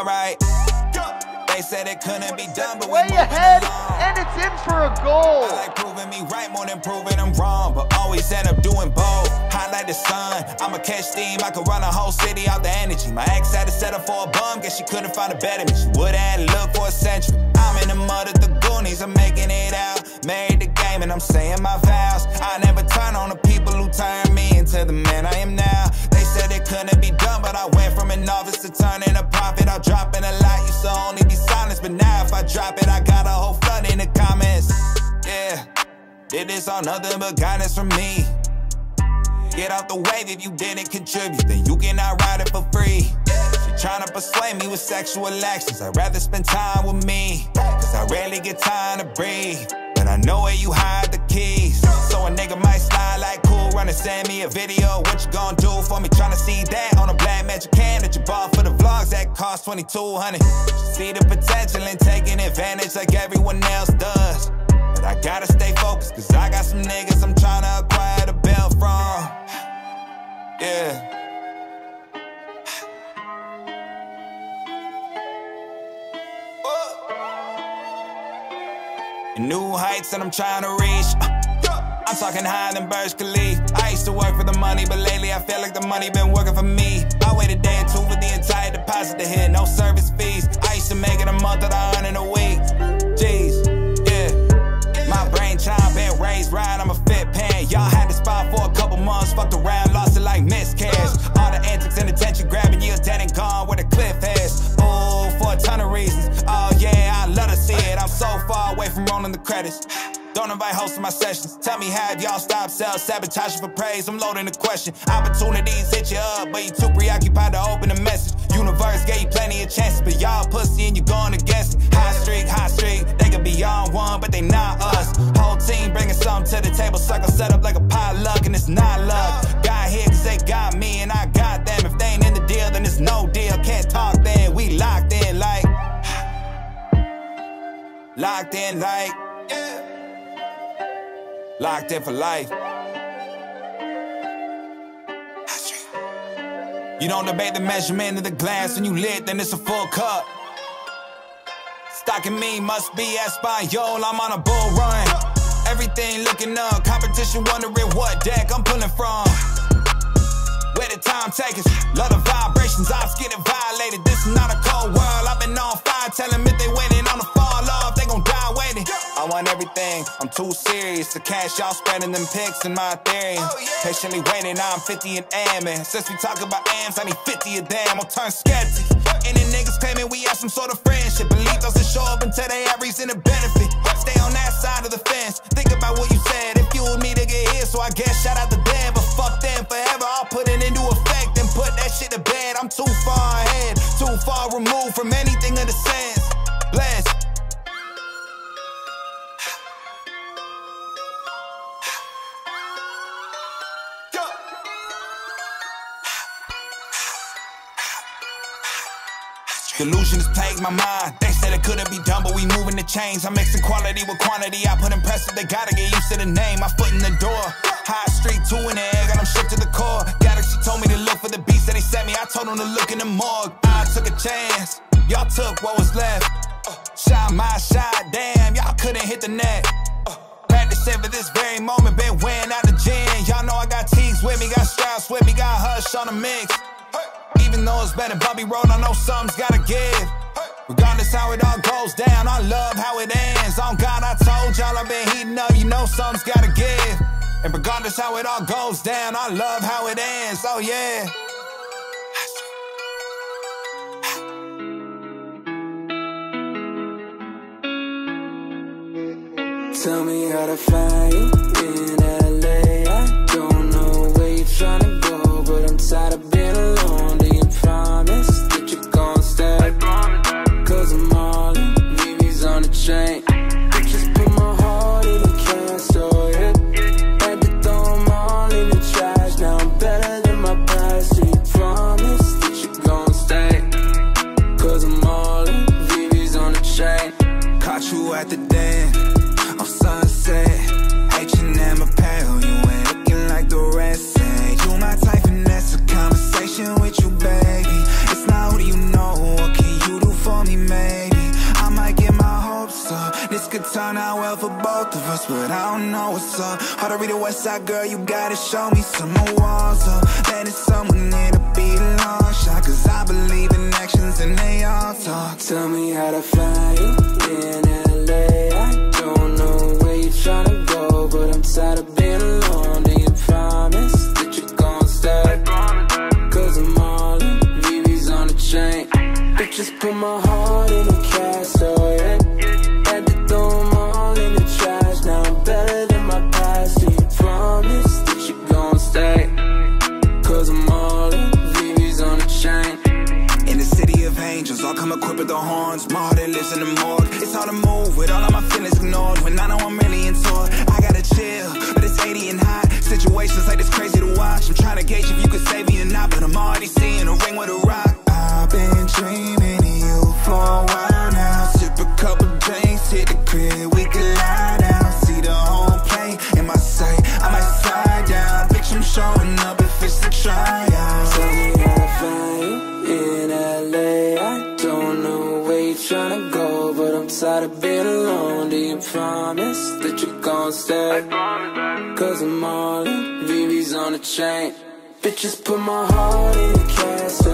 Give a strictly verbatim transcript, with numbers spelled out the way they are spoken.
alright. They said it couldn't be done, but way ahead, and it's in for a goal. I like proving me right more than proving I'm wrong, but always end up doing both. Highlight the sun, I'ma catch steam, I can run a whole city out the energy. My ex had to settle for a bum, guess she couldn't find a better me. She would have looked for a century. I'm in the mud of the Goonies, I'm making it out. Married the game and I'm saying my vows. I never turn on the people who turn me into the man I am now. They said it couldn't be done, but I went from a novice to turning a profit. I'm dropping a lot, used to only be silence, but now if I drop it, I got a whole flood in the comments. Yeah, did this all nothing but guidance from me. Get off the wave if you didn't contribute, then you cannot ride it for free. She tryna persuade me with sexual actions, I'd rather spend time with me, cause I rarely get time to breathe. But I know where you hide the keys, so a nigga might slide like cool. Run and send me a video, what you gon' do for me? Tryna see that on a black magic can that you bought for the vlogs that cost twenty-two hundred. See the potential and taking advantage like everyone else does, but I gotta stay focused, cause I got some niggas I'm tryna acquire the bell from. Yeah. New heights that I'm trying to reach. Uh, I'm talking higher than Burj Khalifa. I used to work for the money, but lately I feel like the money been working for me. I waited a day or two for the entire deposit to hit, no service fees. I used to make it a month that I earn in a week. Jeez, yeah. My brain child been raised right, I'm a fit pan. Y'all had this spot for a couple months, fucked around, lost it like miscarriage. All the antics and attention grabbing, years dead and gone where the cliff is. Oh, for a ton of reasons. Oh yeah, I love to see it. I'm so far away from rolling the credits. Don't invite hosts to my sessions. Tell me how y'all stop self-sabotaging for praise. I'm loading the question. Opportunities hit you up, but you too preoccupied to open the message. Universe gave you plenty of chances, but y'all pussy and you going against it. High streak, high streak. They could be on one, but they not us. Whole team bringing something to the table. Sucker set up like a potluck, and it's not luck. Got here cause they got me, and I got them. If they ain't in the deal, then it's no deal. Can't talk then, we locked in like. Locked in like, yeah. Locked in for life. You don't debate the measurement of the glass. When you lit, then it's a full cup. Stocking me must be Espanol. I'm on a bull run. Everything looking up. Competition wondering what deck I'm pulling from. Where the time takers, love the vibrations. I've skin it violated. This is not a cold world. I've been on fire. Tell them if they waiting on the fall off, they gon' die waiting. I want everything. I'm too serious to cash. Y'all spreading them pics in my Ethereum. Oh, yeah. Patiently waiting. Now I'm fifty and amming. Since we talk about A Ms, I need fifty a damn. I'll turn skeptic. And the niggas claiming we have some sort of friendship. Believe doesn't show up until they have reason to benefit. Stay on that side of the fence. Think about what you said. It fueled me to get here, so I guess shout out to them. But fuck them forever. I'll put it into effect and put that shit to bed. I'm too far ahead, too far removed from anything of the sense. Bless. Delusion has plagued my mind. They said it couldn't be done, but we moving the chains. I'm mixing quality with quantity. I put impressive, they gotta get used to the name. I foot in the door. High street, two in the air, got them shook to the core. Galaxy told me to look for the beats that they sent me. I told them to look in the morgue. I took a chance. Y'all took what was left. Uh, shot my shot, damn, y'all couldn't hit the net. Uh, practicing for this very moment, been weighing out the gym. Y'all know I got Teagues with me, got Strauss with me, got Hush on the mix. Even though it's been a bumpy road, I know something's gotta give. Regardless how it all goes down, I love how it ends. On God, I told y'all I've been heating up, you know something's gotta give. And regardless how it all goes down, I love how it ends, oh yeah. Tell me how to find you in L A. I don't know where you're trying to go, but I'm tired of being alone. Do you promise that you're gonna stay? I promise that. Cause I'm all in, baby's on the train. I just put my heart in a castle, yeah. Had to throw them all in the trash, now I'm better than my past. Do you promise that you're gonna stay? Cause I'm all in, baby's on the train. Caught you at the dance. H and M apparel, you ain't looking like the rest. And you my type, and that's a conversation with you, baby. It's not who do you know, what can you this could turn out well for both of us, but I don't know what's up. Hard to read the west side, girl, you gotta show me some walls up. That is someone here to be a long shot, cause I believe in actions and they all talk. Tell me how to find you in L A. I don't know where you're tryna go, but I'm tired of being alone. Do you promise that you're gon' stay? Cause I'm all in, V B's on the chain. Bitches put my heart in a castle, yeah. The horns, my heart that lives in the morgue. It's hard to move with all of my feelings ignored. When I know I'm really in tour, I gotta chill, but it's eighty and hot. Situations like this crazy to watch. I'm trying to gauge if you could save me or not, but I'm already seeing a ring with a rock. I've been dreaming of you for a while now. Sip a couple drinks, hit the crib, we could lie down. See the whole plane in my sight, I might slide down. Bitch, I'm showing up if it's a tryout. Tell me how to find you in L A. I don't know where you're tryna go, but I'm tired of being alone. Do you promise that you're gon' stay? Cause I'm all in, V B's on the chain. Bitches put my heart in a casket.